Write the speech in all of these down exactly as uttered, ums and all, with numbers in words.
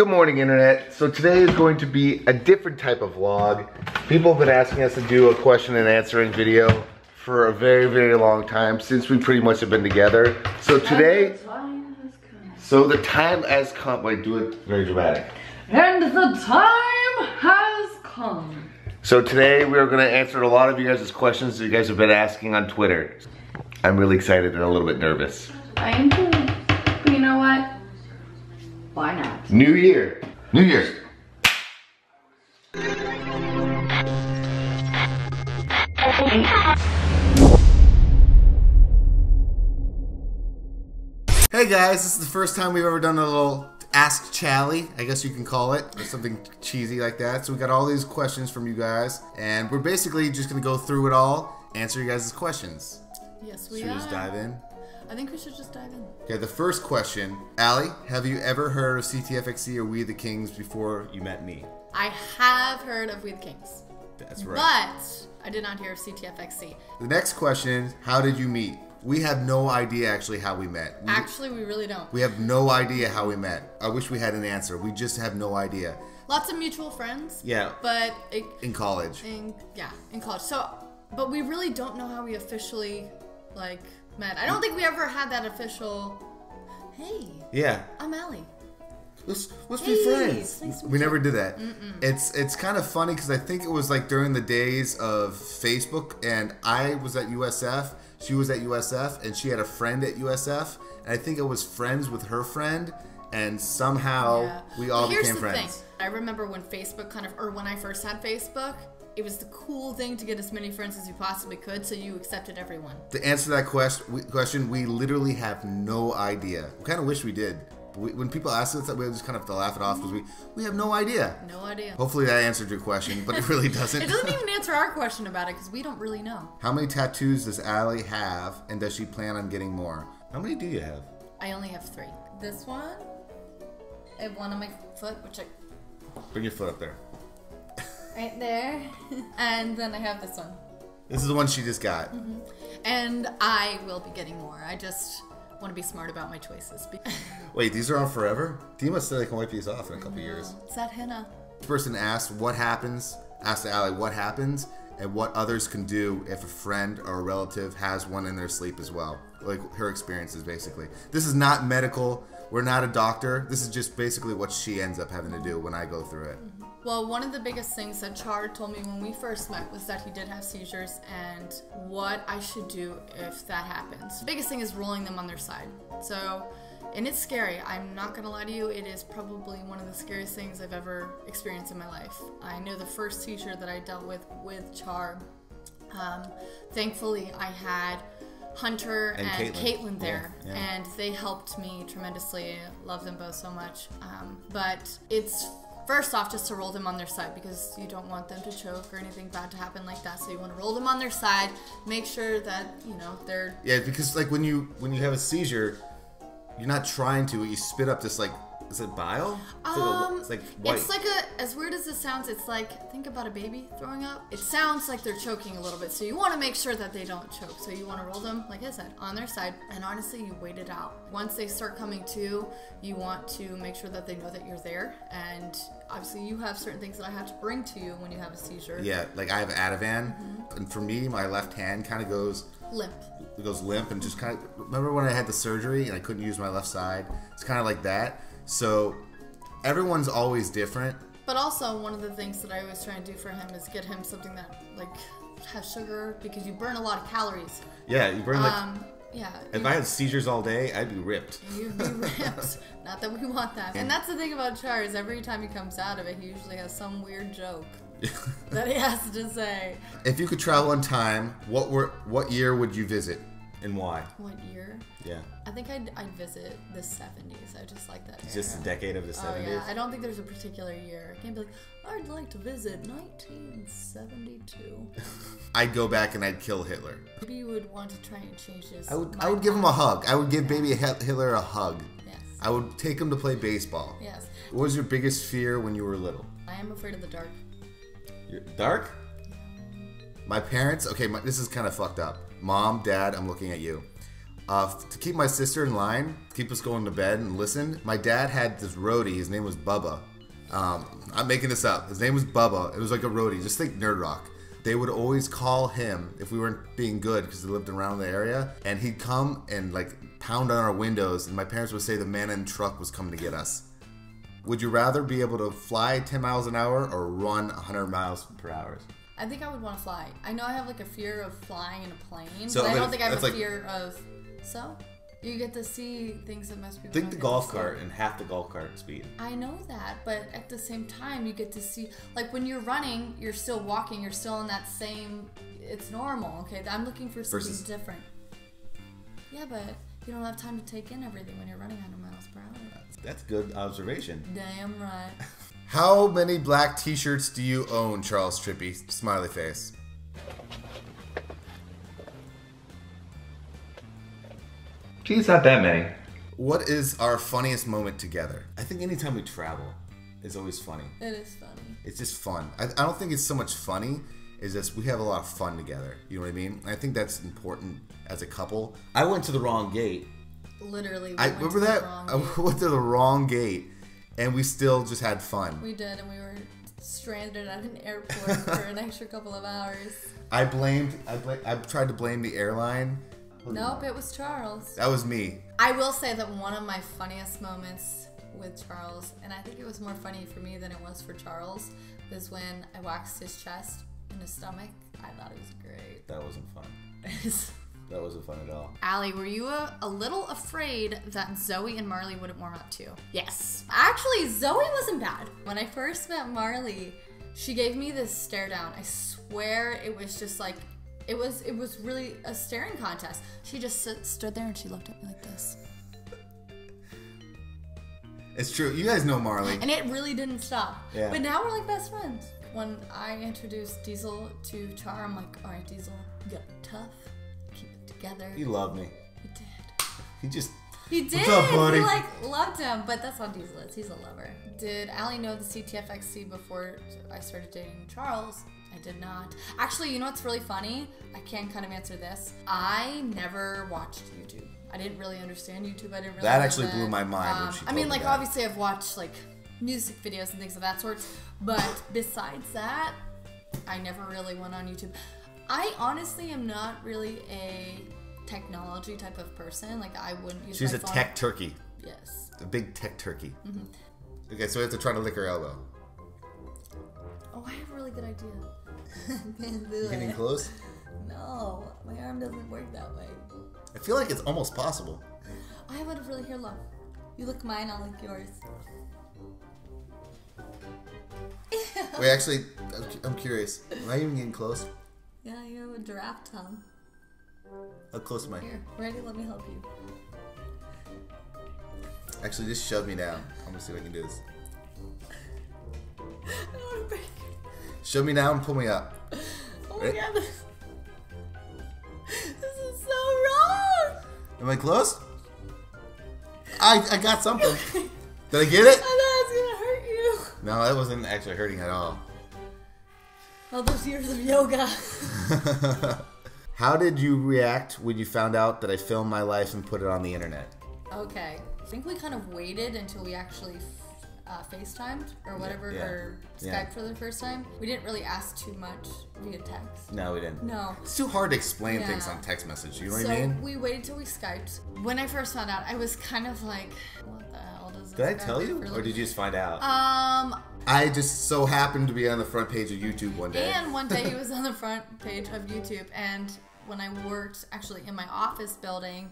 Good morning, Internet. So today is going to be a different type of vlog. People have been asking us to do a question and answering video for a very, very long time, since we pretty much have been together. So today, so the time has come. Wait, do it very dramatic. And the time has come. So today we are going to answer a lot of you guys' questions that you guys have been asking on Twitter. I'm really excited and a little bit nervous. I am too, but you know what? Why not? New year. New year. Hey guys, this is the first time we've ever done a little Ask Chally, I guess you can call it, or something cheesy like that. So we got all these questions from you guys, and we're basically just going to go through it all, answer you guys' questions. Yes, we are. Should we just dive in? I think we should just dive in. Okay, the first question. Allie, have you ever heard of C T F X C or We the Kings before you met me? I have heard of We the Kings. That's right. But I did not hear of C T F X C. The next question, how did you meet? We have no idea actually how we met. We, actually, we really don't. We have no idea how we met. I wish we had an answer. We just have no idea. Lots of mutual friends. Yeah. But it, in college. In, yeah, in college. So, but we really don't know how we officially, like... met. I don't think we ever had that official, hey, yeah, I'm Allie. Let's, let's hey, be friends. Nice we never did that. Mm-mm. It's it's kind of funny because I think it was like during the days of Facebook, and I was at U S F, she was at U S F, and she had a friend at U S F, and I think I was friends with her friend, and somehow yeah. we all Here's became the friends. Thing. I remember when Facebook kind of, or when I first had Facebook, it was the cool thing to get as many friends as you possibly could, so you accepted everyone. To answer that quest we, question, we literally have no idea. We kind of wish we did. But we, when people ask us that, we just kind of have to laugh it off because we, we have no idea. No idea. Hopefully that answered your question, but it really doesn't. It doesn't even answer our question about it because we don't really know. How many tattoos does Allie have, and does she plan on getting more? How many do you have? I only have three. This one, I have one on my foot, which I... Bring your foot up there. Right there. And then I have this one. This is the one she just got. Mm-hmm. And I will be getting more. I just want to be smart about my choices. Wait, these are on forever? Dima said I can wipe these off in a couple years. It's that henna. This person asked what happens, asked Allie what happens, and what others can do if a friend or a relative has one in their sleep as well. Like her experiences, basically. This is not medical. We're not a doctor. This is just basically what she ends up having to do when I go through it. Mm-hmm. Well, one of the biggest things that Char told me when we first met was that he did have seizures and what I should do if that happens. The biggest thing is rolling them on their side. So, and it's scary. I'm not gonna lie to you. It is probably one of the scariest things I've ever experienced in my life. I know the first seizure that I dealt with with Char. Um, thankfully, I had Hunter and, and Caitlin, Caitlin there, yeah, yeah. and they helped me tremendously. I love them both so much. Um, but it's first off just to roll them on their side because you don't want them to choke or anything bad to happen like that. So you want to roll them on their side, make sure that you know they're yeah. Because like when you when you have a seizure, you're not trying to. You spit up this like is it bile? It's um, like, a, it's like white. It's like a as weird as this sounds. It's like think about a baby throwing up. It sounds like they're choking a little bit. So you want to make sure that they don't choke. So you want to roll them, like I said, on their side. And honestly, you wait it out. Once they start coming to, you want to make sure that they know that you're there. And obviously, you have certain things that I have to bring to you when you have a seizure. Yeah, like I have Ativan, mm-hmm. and for me, my left hand kind of goes limp. It goes limp and just kind of remember when I had the surgery and I couldn't use my left side. It's kind of like that. So, everyone's always different. But also, one of the things that I always try and do for him is get him something that, like, has sugar, because you burn a lot of calories. Yeah, you burn, like... Um, yeah. If I had seizures all day, I'd be ripped. You'd be ripped. Not that we want that. And that's the thing about Char, is every time he comes out of it, he usually has some weird joke that he has to say. If you could travel in time, what were what year would you visit? And why? What year? Yeah. I think I'd, I'd visit the seventies. I just like that era. Just a decade of the seventies? Oh, yeah. I don't think there's a particular year. I can't be like, I'd like to visit nineteen seventy-two. I'd go back and I'd kill Hitler. Maybe you would want to try and change his I would, I would give him a hug. I would give baby Hitler a hug. Yes. I would take him to play baseball. Yes. What was your biggest fear when you were little? I am afraid of the dark. You're dark? My parents, okay, my, this is kind of fucked up. Mom, Dad, I'm looking at you. Uh, to keep my sister in line, to keep us going to bed and listen, my dad had this roadie. His name was Bubba. Um, I'm making this up. His name was Bubba. It was like a roadie. Just think Nerd Rock. They would always call him if we weren't being good because they lived around the area. And he'd come and like pound on our windows. And my parents would say the man in the truck was coming to get us. Would you rather be able to fly ten miles an hour or run one hundred miles per hour? I think I would want to fly. I know I have like a fear of flying in a plane. So, but I don't think I have a like, fear of... So, you get to see things that most people think the golf cart and half the golf cart speed. I know that, but at the same time, you get to see, like when you're running, you're still walking, you're still in that same, it's normal, okay? I'm looking for something Versus. different. Yeah, but you don't have time to take in everything when you're running one hundred miles per hour. That's good observation. Damn right. How many black t-shirts do you own, Charles Trippy? Smiley face. Geez, not that many. What is our funniest moment together? I think anytime we travel is always funny. It is funny. It's just fun. I, I don't think it's so much funny. It's just we have a lot of fun together. You know what I mean? I think that's important as a couple. I went to the wrong gate. Literally. We I went remember to that. The wrong gate. I went to the wrong gate, and we still just had fun. We did, and we were stranded at an airport for an extra couple of hours. I blamed. I blamed, I tried to blame the airline. Nope, it was Charles. That was me. I will say that one of my funniest moments with Charles, and I think it was more funny for me than it was for Charles, was when I waxed his chest and his stomach. I thought it was great. That wasn't fun. That wasn't fun at all. Allie, were you a, a little afraid that Zoe and Marley wouldn't warm up to? Yes. Actually, Zoe wasn't bad. When I first met Marley, she gave me this stare down. I swear it was just like... It was it was really a staring contest. She just st stood there and she looked at me like this. It's true. You guys know Marley. And it really didn't stop. Yeah. But now we're like best friends. When I introduced Diesel to Char, I'm like, all right, Diesel, you got tough. Keep it together. He loved me. He did. He just... He did. What's up, buddy? He like loved him, but that's not Diesel is. He's a lover. Did Allie know the C T F X C before I started dating Charles? I did not. Actually, you know what's really funny? I can kind of answer this. I never watched YouTube. I didn't really understand YouTube. I didn't really. That actually blew my mind. Um, when she I mean, like that. Obviously, I've watched like music videos and things of that sort, but besides that, I never really went on YouTube. I honestly am not really a technology type of person. Like I wouldn't use. She's my a phone. Tech turkey. Yes. A big tech turkey. Mm-hmm. Okay, so we have to try to lick her elbow. Oh, I have a really good idea. You getting close? No, my arm doesn't work that way. I feel like it's almost possible. I would have really here. Look, you lick mine, I'll lick yours. Wait, actually, I'm curious. Am I even getting close? Yeah, you have a giraffe tongue. How close am I? Here, Randy, let me help you. Actually, just shove me down. I'm gonna see if I can do this. I don't want to break. Shove me down and pull me up. Oh my God, this, this is so wrong! Am I close? I I got something. Did I get it? I thought it was gonna hurt you. No, that wasn't actually hurting at all. All those years of yoga. How did you react when you found out that I filmed my life and put it on the internet? Okay, I think we kind of waited until we actually Uh, FaceTimed or whatever, yeah, yeah, or Skype yeah. for the first time. We didn't really ask too much via text. No, we didn't. No. It's too hard to explain yeah. things on text message, you know so what I mean? So we waited till we Skyped. When I first found out, I was kind of like, what the hell does this Did I tell you? Really? Or did you just find out? Um... I just so happened to be on the front page of YouTube one day. And one day he was on the front page of YouTube, and when I worked actually in my office building,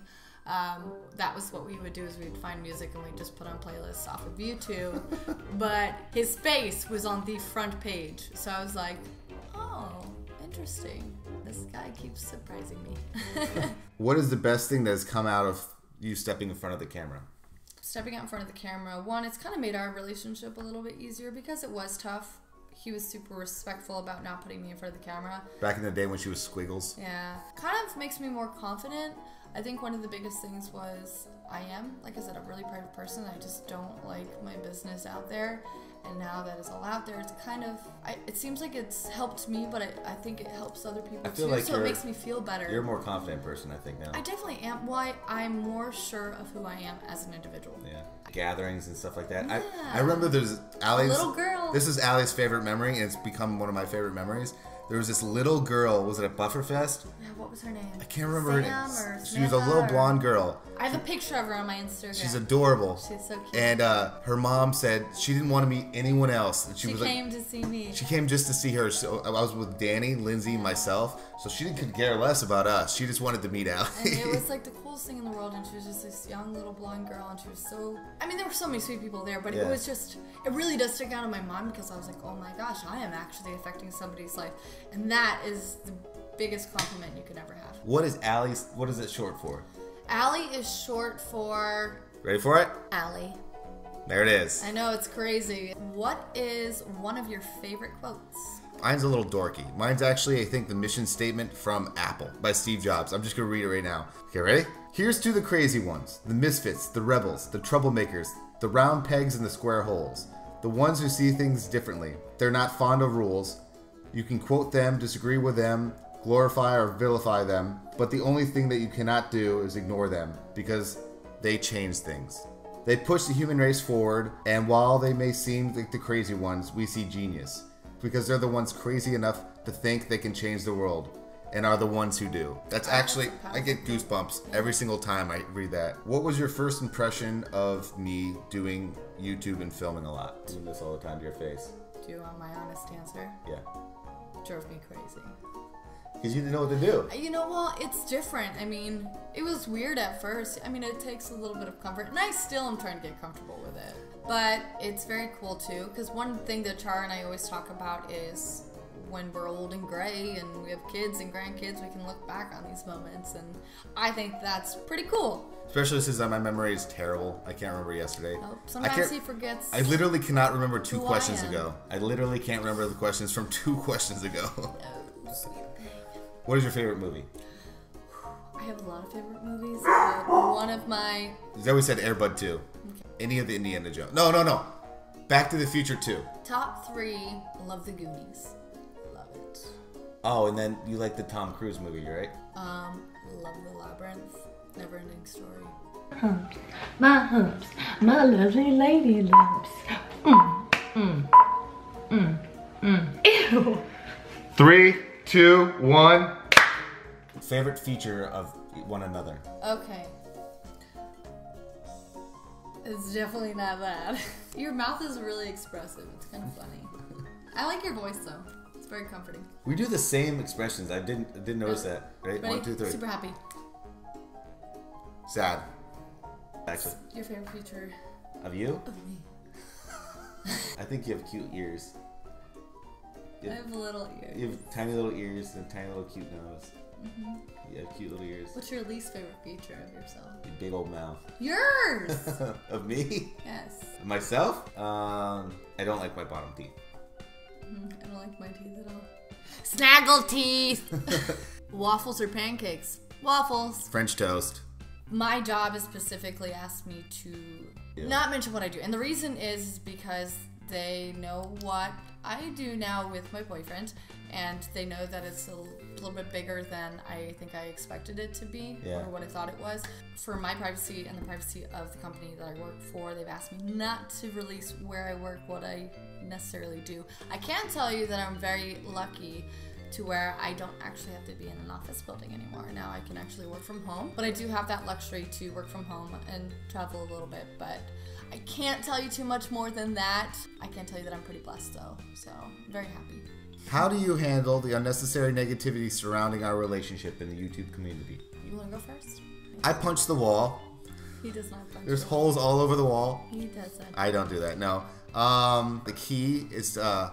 Um, that was what we would do is we'd find music and we'd just put on playlists off of YouTube. But his face was on the front page. So I was like, oh, interesting. This guy keeps surprising me. What is the best thing that has come out of you stepping in front of the camera? Stepping out in front of the camera, one, it's kind of made our relationship a little bit easier because it was tough. He was super respectful about not putting me in front of the camera. Back in the day when she was Squiggles. Yeah. Kind of makes me more confident. I think one of the biggest things was I am, like I said, a really private person. I just don't like my business out there. and now that it's all out there, it's kind of, I, it seems like it's helped me, but I, I think it helps other people I feel too, like so it makes me feel better. You're a more confident person, I think, now. I definitely am. Why? I'm more sure of who I am as an individual. Yeah. Gatherings and stuff like that. Yeah. I, I remember there's Allie's... Little girl. This is Allie's favorite memory, and it's become one of my favorite memories. There was this little girl, was it at Bufferfest? Yeah, what was her name? I can't remember Sam her name. Or she was a little or... blonde girl. I have a picture of her on my Instagram. She's adorable. She's so cute. And uh, her mom said she didn't want to meet anyone else. And she she was came like, to see me. She came just to see her. So I was with Danny, Lindsay, yeah. myself. So she didn't care less about us. She just wanted to meet Allie. And it was like the coolest thing in the world. And she was just this young little blonde girl. And she was so... I mean, there were so many sweet people there. But yeah. it was just... It really does stick out in my mind because I was like, oh my gosh, I am actually affecting somebody's life. And that is the biggest compliment you could ever have. What is Allie's, what is it short for? Allie is short for... Ready for it? Allie. There it is. I know, it's crazy. What is one of your favorite quotes? Mine's a little dorky. Mine's actually, I think, the mission statement from Apple by Steve Jobs. I'm just going to read it right now. Okay, ready? Here's to the crazy ones, the misfits, the rebels, the troublemakers, the round pegs in the square holes, the ones who see things differently. They're not fond of rules. You can quote them, disagree with them, glorify or vilify them, but the only thing that you cannot do is ignore them because they change things. They push the human race forward, and while they may seem like the crazy ones, we see genius because they're the ones crazy enough to think they can change the world and are the ones who do. That's actually, I get goosebumps every single time I read that. What was your first impression of me doing YouTube and filming a lot? I do this all the time to your face. Do you want my honest answer? Yeah. Drove me crazy. Because you didn't know what to do. You know, well, it's different. I mean, it was weird at first. I mean, it takes a little bit of comfort, and I still am trying to get comfortable with it. But it's very cool, too, because one thing that Char and I always talk about is when we're old and gray and we have kids and grandkids, we can look back on these moments, and I think that's pretty cool. Especially since my memory is terrible. I can't remember yesterday. Oh, sometimes he forgets. I literally cannot remember two questions ago. I literally can't remember the questions from two questions ago. No, sweet thing. What is your favorite movie? I have a lot of favorite movies, but one of my... Zoe said Air Bud two. Okay. Any of the Indiana Jones. No, no, no. Back to the Future two. Top three, love The Goonies. Love it. Oh, and then you like the Tom Cruise movie, right? Um, love the Labyrinth. Never Ending Story. Humps, my humps, my lovely lady lumps. Mm, mm, mm, mm. Ew. Three, two, one. Favorite feature of one another. Okay. It's definitely not that. Your mouth is really expressive. It's kind of funny. I like your voice though. It's very comforting. We do the same expressions. I didn't I didn't notice that. Right? Ready? One, two, three. Super happy. Sad. Actually. Your favorite feature. Of you? Of me. I think you have cute ears. You have, I have little ears. You have tiny little ears and a tiny little cute nose. Mm-hmm. You have cute little ears. What's your least favorite feature of yourself? Your big old mouth. Yours! Of me? Yes. Myself? Um, I don't like my bottom teeth. Mm, I don't like my teeth at all. Snaggle teeth! Waffles or pancakes? Waffles. French toast. My job is specifically asked me to yeah. not mention what I do. And the reason is because they know what I do now with my boyfriend. And they know that it's a little bit bigger than I think I expected it to be yeah. or what I thought it was. For my privacy and the privacy of the company that I work for, they've asked me not to release where I work, what I necessarily do. I can tell you that I'm very lucky to where I don't actually have to be in an office building anymore. Now I can actually work from home, but I do have that luxury to work from home and travel a little bit, but I can't tell you too much more than that. I can tell you that I'm pretty blessed though, so I'm very happy. How do you handle the unnecessary negativity surrounding our relationship in the YouTube community? You wanna go first? I punch the wall. He does not punch There's it. holes all over the wall. He doesn't. I don't do that, no. Um, the key is uh,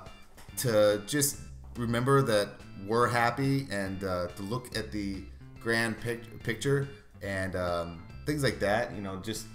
to just remember that we're happy and uh, to look at the grand pic picture and um, things like that. You know, just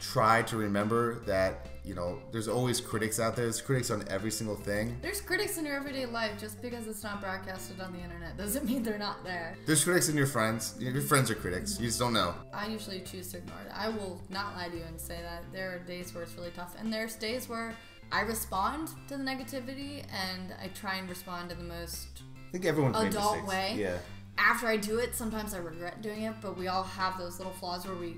try to remember that, you know, there's always critics out there. There's critics on every single thing. There's critics in your everyday life. Just because it's not broadcasted on the internet doesn't mean they're not there. There's critics in your friends. Your friends are critics. You just don't know. I usually choose to ignore it. I will not lie to you and say that there are days where it's really tough. And there's days where I respond to the negativity, and I try and respond in the most I think everyone's adult way. Yeah. After I do it, sometimes I regret doing it, but we all have those little flaws where we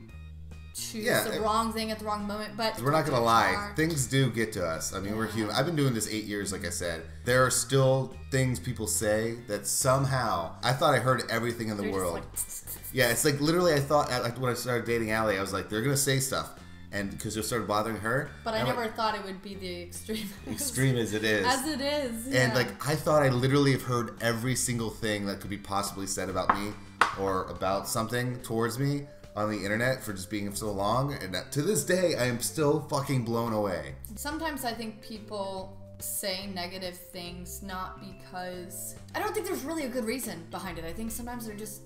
choose yeah, the it, wrong thing at the wrong moment. But we're not going to lie. Hard. Things do get to us. I mean, yeah. we're human. I've been doing this eight years, like I said. There are still things people say that somehow, I thought I heard everything in the They're world. Just like, yeah, it's like literally I thought, like when I started dating Allie, I was like, they're going to say stuff. And because it started bothering her. But I never like, thought it would be the extreme. Extreme as it is. As it is. Yeah. And like, I thought I literally have heard every single thing that could be possibly said about me or about something towards me on the internet for just being so long. And that, to this day, I am still fucking blown away. Sometimes I think people say negative things not because... I don't think there's really a good reason behind it. I think sometimes they're just...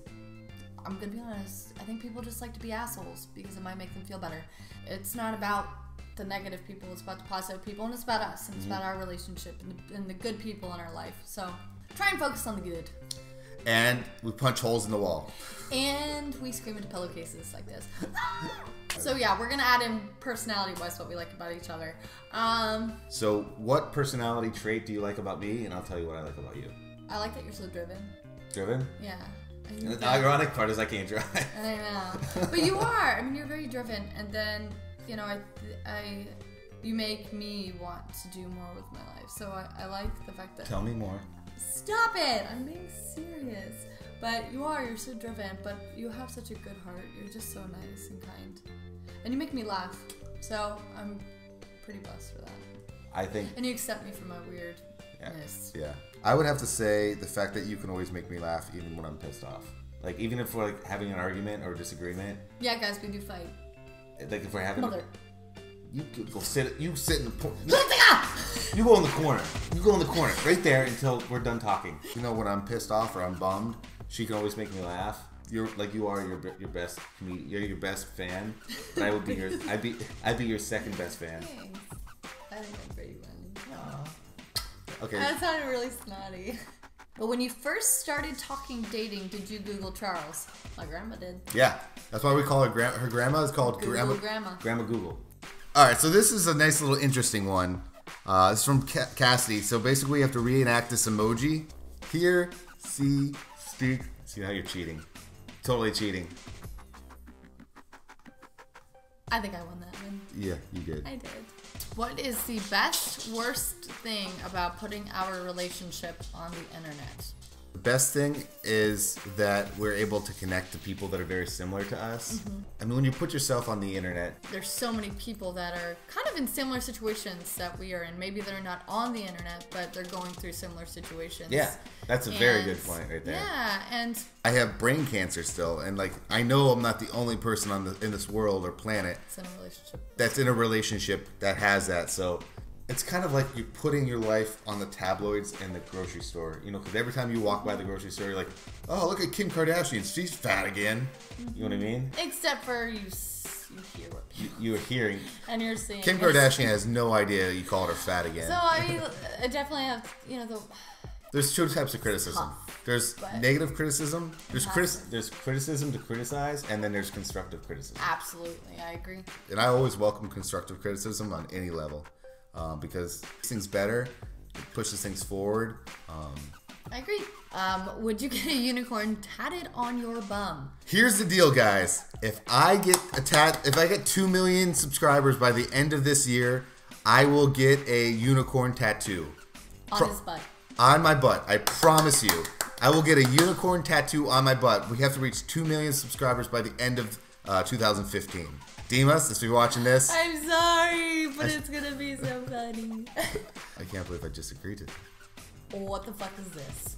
I'm gonna be honest, I think people just like to be assholes because it might make them feel better. It's not about the negative people, it's about the positive people, and it's about us, and it's mm-hmm. about our relationship and the, and the good people in our life. So try and focus on the good. And we punch holes in the wall. And we scream into pillowcases like this. So yeah, we're gonna add in personality-wise what we like about each other. Um, so what personality trait do you like about me? And I'll tell you what I like about you. I like that you're so driven. Driven? Yeah. And the ironic part is I can't drive. I know, but you are. I mean, you're very driven, and then you know, I, I, you make me want to do more with my life. So I, I like the fact that. Tell me more. Stop it! I'm being serious. But you are. You're so driven. But you have such a good heart. You're just so nice and kind, and you make me laugh. So I'm pretty blessed for that. I think. And you accept me for my weird. Yeah. Yes. Yeah. I would have to say the fact that you can always make me laugh even when I'm pissed off. Like even if we're like having an argument or a disagreement. Yeah, guys, we do fight. Like if we're having Mother. A, you go sit you sit in the corner. You go in the corner. You go in the corner right there until we're done talking. You know when I'm pissed off or I'm bummed, she can always make me laugh. You're like you are your your best comedian. You're your best fan. But I would be your I'd be I'd be your second best fan. Thanks. I think that's very funny. Aww. Okay. That sounded really snotty. But when you first started talking dating, did you Google Charles? My grandma did. Yeah, that's why we call her grandma. Her grandma is called Google Grandma. Grandma. Grandma Google. All right, so this is a nice little interesting one. Uh, it's from Ca Cassidy. So basically, you have to reenact this emoji. Hear, see, speak. See how you're cheating. Totally cheating. I think I won that one. Yeah, you did. I did. What is the best, worst thing about putting our relationship on the internet? The best thing is that we're able to connect to people that are very similar to us. Mm-hmm. I mean, when you put yourself on the internet... There's so many people that are kind of in similar situations that we are in. Maybe they're not on the internet, but they're going through similar situations. Yeah, that's a and, very good point right there. Yeah, and... I have brain cancer still, and like, I know I'm not the only person on the, in this world or planet... That's in a relationship. That's in a relationship that has that, so... It's kind of like you're putting your life on the tabloids and the grocery store, you know, because every time you walk by the grocery store, you're like, oh, look at Kim Kardashian, she's fat again. Mm-hmm. You know what I mean? Except for you, you hear what people you, you're hearing. And you're seeing. Kim Kardashian has no idea you called her fat again. So, I mean, I definitely have, you know, the... There's two types of criticism. Tough, there's negative criticism, there's, criti there's criticism to criticize, and then there's constructive criticism. Absolutely, I agree. And I always welcome constructive criticism on any level. Um, because things better, it pushes things forward. Um, I agree. Um, would you get a unicorn tatted on your bum? Here's the deal, guys. If I get a tat, if I get two million subscribers by the end of this year, I will get a unicorn tattoo on Pro his butt. On my butt, I promise you. I will get a unicorn tattoo on my butt. We have to reach two million subscribers by the end of uh, two thousand fifteen. Demas, if you're watching this... I'm sorry, but I, it's going to be so funny. I can't believe I just agreed to it. What the fuck is this?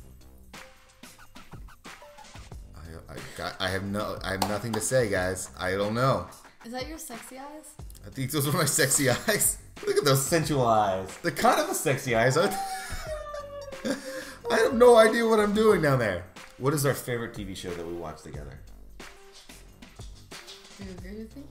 I, I, got, I, have no, I have nothing to say, guys. I don't know. Is that your sexy eyes? I think those are my sexy eyes. Look at those sensual eyes. They're kind of a sexy eyes, aren't they? I have no idea what I'm doing down there. What is our favorite T V show that we watch together? Do you agree with me?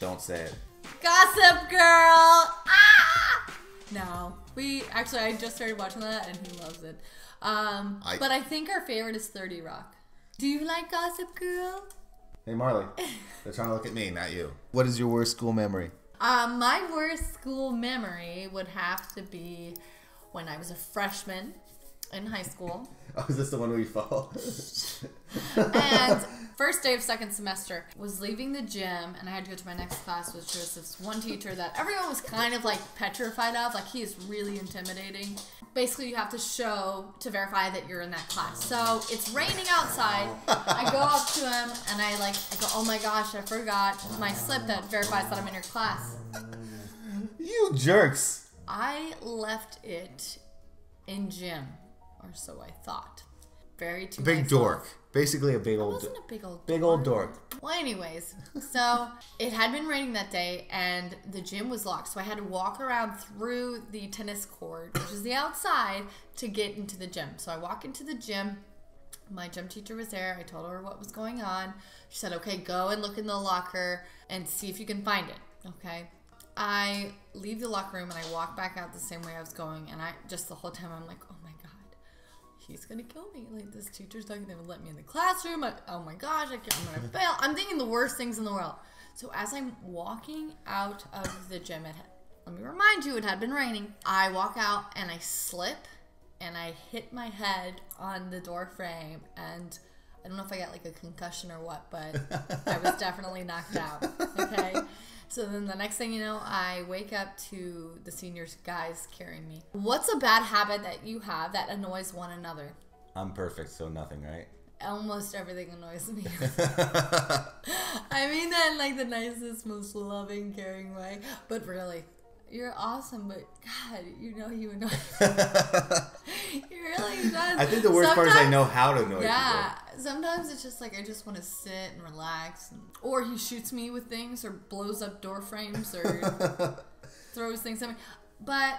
Don't say it. Gossip Girl! Ah! No. We, actually, I just started watching that and he loves it. Um, I, but I think our favorite is thirty rock. Do you like Gossip Girl? Hey, Marley. They're trying to look at me, not you. What is your worst school memory? Um, my worst school memory would have to be when I was a freshman in high school. Oh, is this the one where you fall? And first day of second semester, was leaving the gym, and I had to go to my next class, which was this one teacher that everyone was kind of like petrified of. Like, he is really intimidating. Basically, you have to show to verify that you're in that class. So it's raining outside. I go up to him, and I like, I go, oh my gosh, I forgot my slip that verifies that I'm in your class. You jerks. I left it in gym. Or so I thought. Very too big myself. Dork. Basically a big I old wasn't a big old big dork. old dork. Well, anyways, so it had been raining that day and the gym was locked, so I had to walk around through the tennis court, which is the outside, to get into the gym. So I walk into the gym. My gym teacher was there. I told her what was going on. She said, okay, go and look in the locker and see if you can find it. Okay. I leave the locker room and I walk back out the same way I was going, and I just the whole time I'm like, oh my god. He's gonna kill me. Like, this teacher's not gonna let me in the classroom. I, oh my gosh, I can't, I'm gonna fail. I'm thinking the worst things in the world. So as I'm walking out of the gym, it had, let me remind you, it had been raining. I walk out and I slip and I hit my head on the door frame, and I don't know if I got like a concussion or what, but I was definitely knocked out. Okay. So then the next thing you know, I wake up to the seniors guys carrying me. What's a bad habit that you have that annoys one another? I'm perfect, so nothing, right? Almost everything annoys me. I mean that in like the nicest, most loving, caring way. But really, you're awesome, but God, you know you annoy me. You really does. I think the worst sometimes, part is I know how to annoy yeah, people. Yeah, sometimes it's just like I just want to sit and relax. And, or he shoots me with things or blows up door frames or throws things at me. But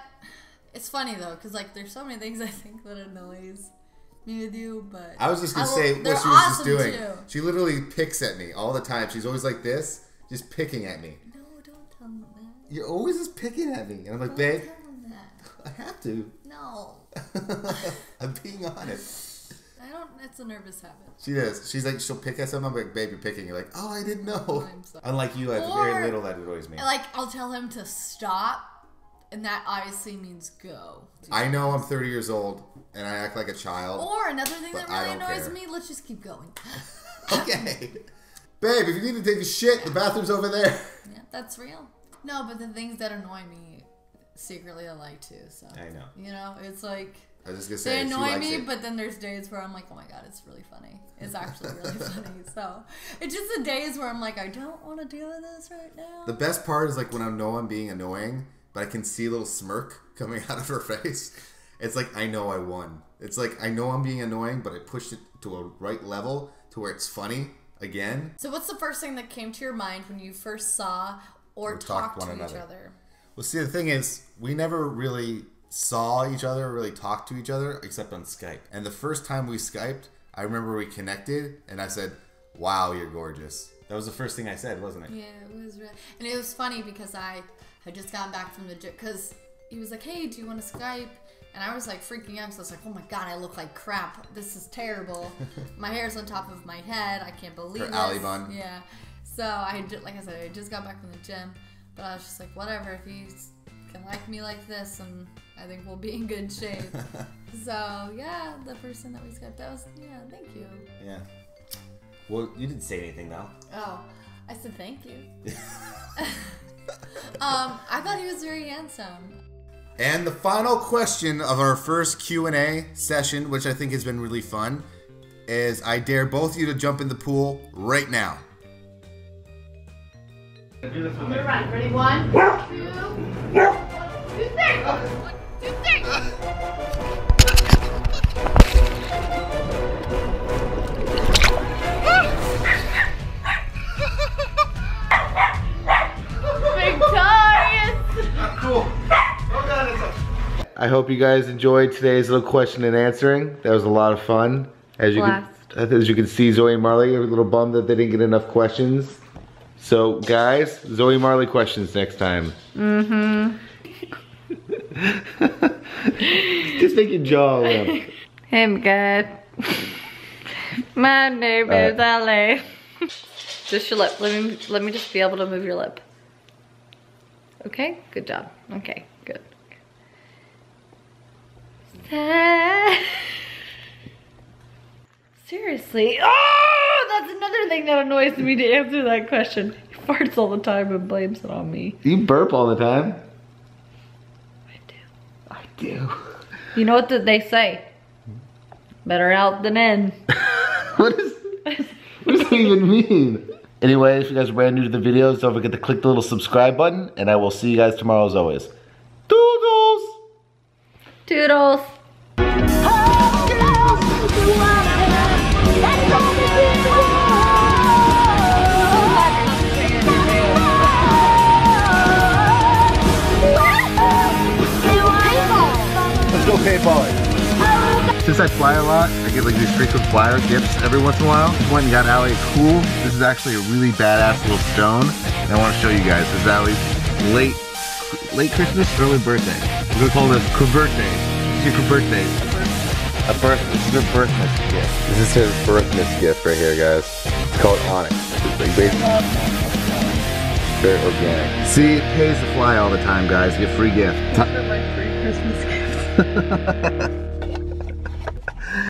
it's funny, though, because like there's so many things I think that annoys me with you. But I was just going to say what she was awesome just doing. Too. She literally picks at me all the time. She's always like this, just picking at me. No, don't tell me that. You're always just picking at me. And I'm like, don't babe, I have to. No. I'm being honest. I don't, that's a nervous habit. She does. She's like, she'll pick at something. I'm like, babe, you're picking. You're like, oh, I didn't know. Oh, I'm sorry. Unlike you, I have or, very little that annoys me. Like, I'll tell him to stop. And that obviously means go. I know I'm thirty years old and I act like a child. Or another thing that really annoys care. me, let's just keep going. Okay. Babe, if you need to take a shit, yeah. the bathroom's over there. Yeah, that's real. No, but the things that annoy me secretly I like too. So I know. You know, it's like I was just gonna say, they annoy me, it. but then there's days where I'm like, oh my god, it's really funny. It's actually really funny. So it's just the days where I'm like, I don't want to deal with this right now. The best part is like when I know I'm being annoying, but I can see a little smirk coming out of her face. It's like I know I won. It's like I know I'm being annoying, but I pushed it to a right level to where it's funny again. So what's the first thing that came to your mind when you first saw? Or, or talk, talk to one each other. Well, see, the thing is, we never really saw each other or really talked to each other except on Skype. And the first time we Skyped, I remember we connected and I said, wow, you're gorgeous. That was the first thing I said, wasn't it? Yeah, it was really. And it was funny because I had just gotten back from the gym because he was like, hey, do you want to Skype? And I was like freaking out. So I was like, oh my God, I look like crap. This is terrible. My hair's on top of my head. I can't believe it. Ativan. Yeah. So I did, like I said, I just got back from the gym, but I was just like, whatever, if he can like me like this, and I think we'll be in good shape. So yeah, the first time that we Skyped, that was yeah, thank you. Yeah. Well, you didn't say anything though. Oh, I said thank you. um, I thought he was very handsome. And the final question of our first Q and A session, which I think has been really fun, is I dare both of you to jump in the pool right now. Beautiful. All right, ready? One, two, two, three. One, two, three. Victorious. Cool. Well done. I hope you guys enjoyed today's little question and answering. That was a lot of fun. As you can, as you can see, Zoe and Marley are a little bummed that they didn't get enough questions. So, guys, Zoe Marley questions next time. Mm-hmm. Just make your jaw limp. I'm good. My name uh, is Ali. Just your lip. Let me, let me just be able to move your lip. Okay, good job. Okay, good. Seriously. Oh, that's another thing that annoys me to answer that question. He farts all the time and blames it on me. You burp all the time. I do. I do. You know what did they say? Better out than in. What is this? What does that even mean? Anyway, if you guys are brand new to the videos, don't forget to click the little subscribe button, and I will see you guys tomorrow as always. Toodles! Toodles! Let's go paintballing. Since I fly a lot, I get like these frequent flyer gifts every once in a while. Went and got Allie a cool. This is actually a really badass little stone, and I want to show you guys. This is Allie's late, late Christmas, early birthday. We're gonna call this Kubertday. This is your Kubertday. A birth. This is her birthmas gift. This is his birthmas gift right here, guys. It's called Onyx. It's like basically very organic. See, it pays to fly all the time, guys. You get free gift. Those are my free Christmas gifts.